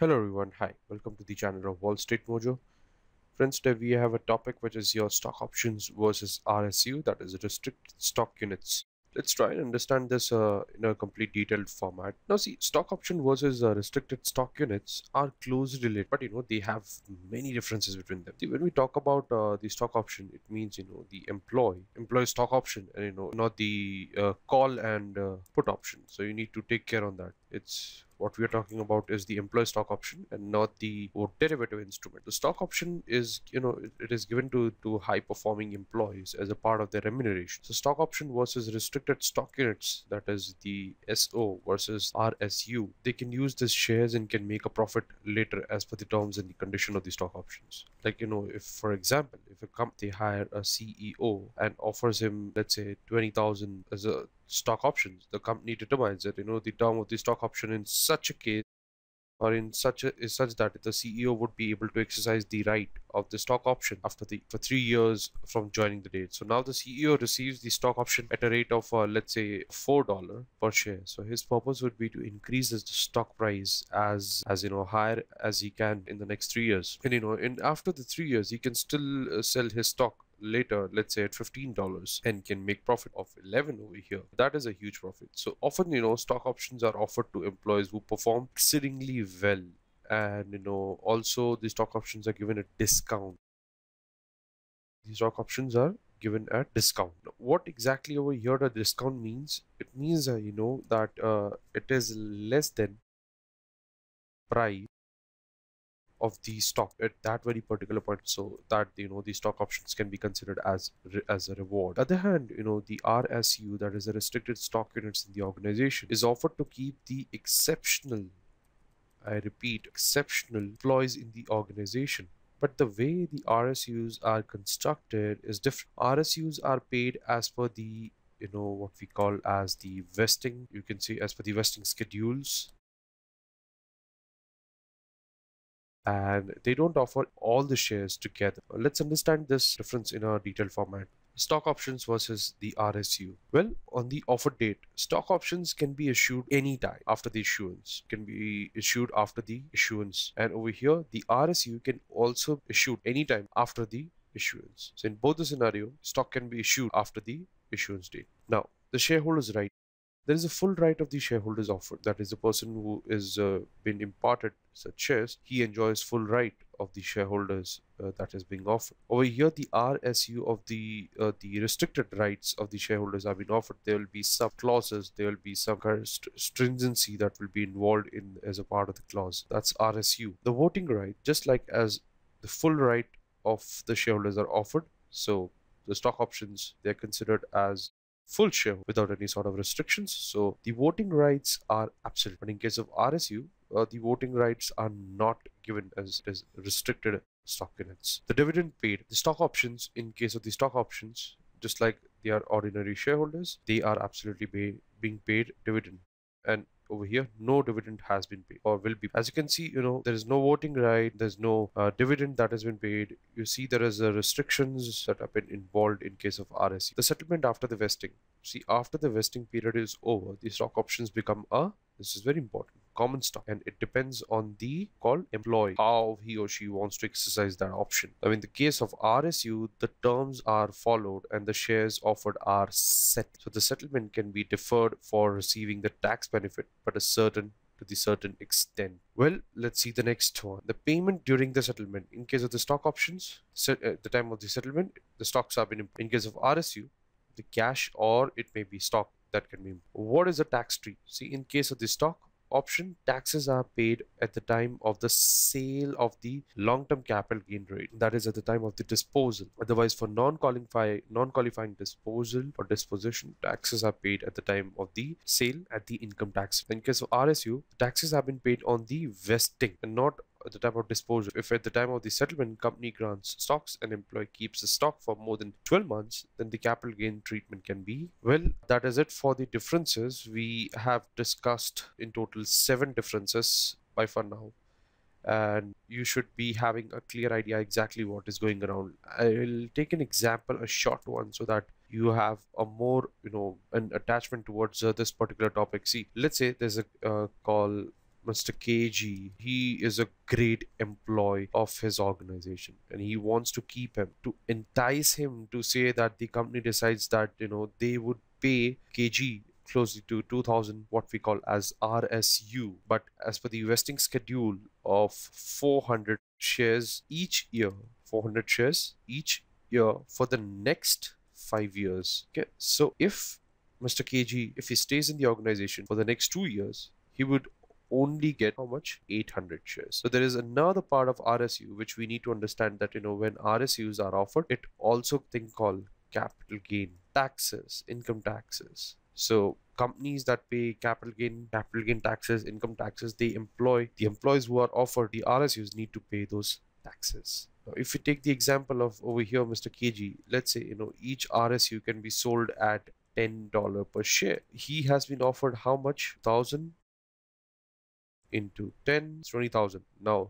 Hello everyone, hi, welcome to the channel of Wall Street Mojo. Friends, today we have a topic which is your stock options versus RSU, that is restricted stock units. Let's try and understand this in a complete detailed format. Now see, stock option versus restricted stock units are closely related, but they have many differences between them. See, when we talk about the stock option, it means the employee stock option, and not the call and put option. So you need to take care on that. It's what we are talking about is the employee stock option and not the derivative instrument. The stock option is, it is given to high performing employees as a part of their remuneration. So stock option versus restricted stock units, that is the SO versus RSU, they can use these shares and can make a profit later as per the terms and the condition of the stock options. Like, if for example, if a company hire a CEO and offers him, let's say 20,000 as a stock options, the company determines that the term of the stock option in such a case or in such a is such that the CEO would be able to exercise the right of the stock option after for 3 years from joining the date. So now the CEO receives the stock option at a rate of let's say $4 per share. So his purpose would be to increase the stock price as higher as he can in the next 3 years. And after the 3 years, he can still sell his stock later, let's say at $15, and can make profit of 11 over here. That is a huge profit. So often, stock options are offered to employees who perform exceedingly well, and also the stock options are given a discount. The stock options are given a discount. Now, what exactly over here the discount means? It means that it is less than price of the stock at that very particular point, so that the stock options can be considered as a reward. On the other hand, the RSU, that is the restricted stock units in the organization, is offered to keep the exceptional, I repeat, exceptional employees in the organization. But the way the RSUs are constructed is different. RSUs are paid as per the what we call as the vesting. You can see as per the vesting schedules. And they don't offer all the shares together. Let's understand this difference in a detailed format. Stock options versus the RSU. Well, on the offer date, stock options can be issued anytime after the issuance. Can be issued after the issuance. And over here, the RSU can also be issued anytime after the issuance. So in both the scenario, stock can be issued after the issuance date. Now, the shareholder's right. There is a full right of the shareholders offered. That is, the person who is been imparted such shares, he enjoys full right of the shareholders that is being offered. Over here, the RSU of the restricted rights of the shareholders are being offered. There will be some clauses. There will be some kind of stringency that will be involved in as a part of the clause. That's RSU. The voting right, just like as the full right of the shareholders are offered, so the stock options, they are considered as full share without any sort of restrictions. So the voting rights are absolute, but in case of RSU, the voting rights are not given as it is restricted stock units. The dividend paid, the stock options, in case of the stock options, just like they are ordinary shareholders, they are absolutely being paid dividend. And over here, no dividend has been paid or will be. As you can see, there is no voting right, there's no dividend that has been paid. You see, there is restrictions that have been involved in case of RSU. The settlement after the vesting. See, after the vesting period is over, the stock options become this is very important, common stock, and it depends on the employee, how he or she wants to exercise that option. Now, in the case of RSU, the terms are followed and the shares offered are set. So the settlement can be deferred for receiving the tax benefit, but to the certain extent. Well, let's see the next one. The payment during the settlement. In case of the stock options, at the time of the settlement, the stocks have been imposed. In case of RSU, the cash or it may be stock that can be imposed. What is the tax treat? See, in case of the stock option, taxes are paid at the time of the sale of the long-term capital gain rate, that is at the time of the disposal. Otherwise, for non-qualifying disposal or disposition, taxes are paid at the time of the sale at the income tax. In case of RSU, taxes have been paid on the vesting and not at the time of disposal. If at the time of the settlement, company grants stocks and employee keeps the stock for more than 12 months, then the capital gain treatment can be. Well, that is it for the differences. We have discussed in total 7 differences by for now, and you should be having a clear idea exactly what is going around. I'll take an example, a short one, so that you have a more, an attachment towards this particular topic. See, let's say there's a call Mr. KG, he is a great employee of his organization and he wants to keep him, to entice him to say that the company decides that, you know, they would pay KG closely to 2000, what we call as RSU, but as per the vesting schedule of 400 shares each year, 400 shares each year for the next 5 years. Okay, so if Mr. KG, if he stays in the organization for the next 2 years, he would only get how much? 800 shares. So there is another part of RSU which we need to understand, that, you know, when RSUs are offered, it also thing called capital gain taxes, income taxes. So companies that pay capital gain taxes, income taxes, they employ the employees who are offered the RSUs need to pay those taxes. Now, if you take the example of over here, Mr. KG, let's say, you know, each RSU can be sold at $10 per share. He has been offered how much? 1000 into 10 is 20,000 now.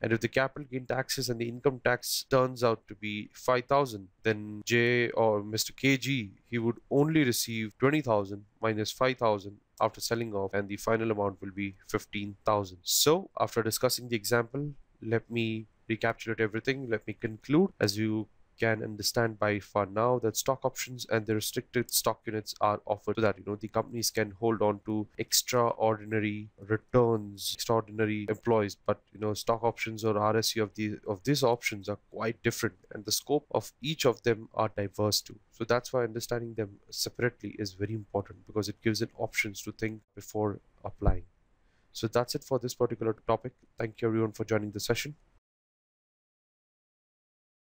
And if the capital gain taxes and the income tax turns out to be 5,000, then J or Mr. KG, he would only receive 20,000 minus 5,000 after selling off, and the final amount will be 15,000. So after discussing the example, let me recapitulate everything. Let me conclude. As you can understand by far now, that stock options and the restricted stock units are offered so that, you know, the companies can hold on to extraordinary returns, extraordinary employees. But, you know, stock options or RSU of these options are quite different, and the scope of each of them are diverse too. So that's why understanding them separately is very important, because it gives it options to think before applying. So that's it for this particular topic. Thank you everyone for joining the session.